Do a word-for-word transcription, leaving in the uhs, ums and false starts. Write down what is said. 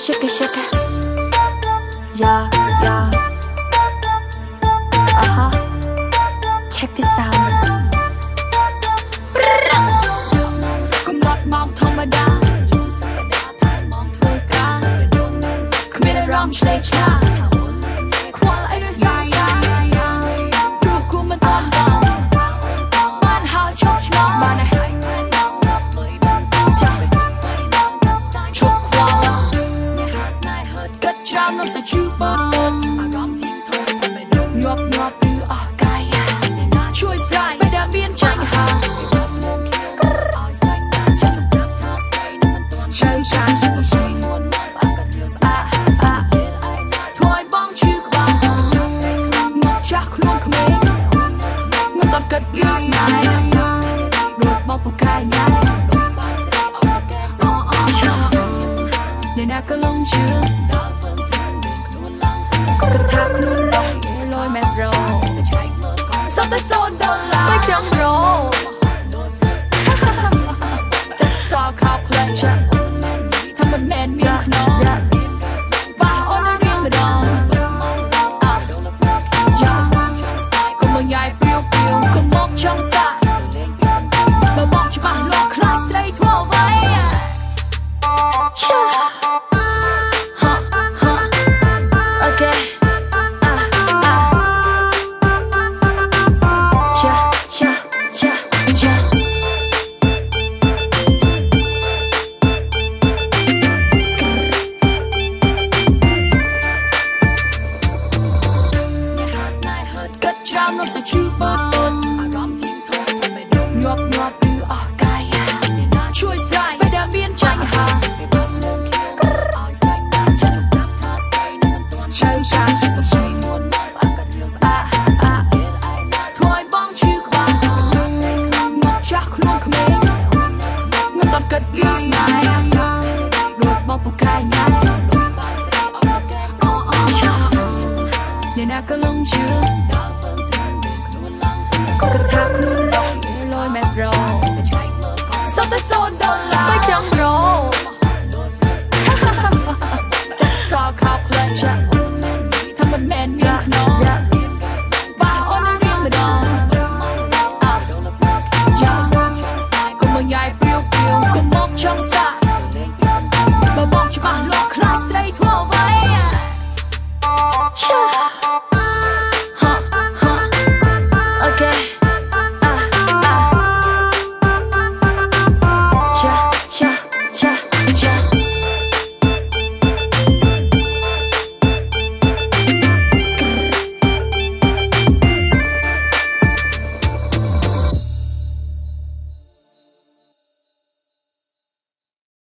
shake it, shake it. Yeah, yeah. Uh-huh. Check this out. Come on, mom, come on, down. Come here, Ram, shake it. Choice right, but I'm being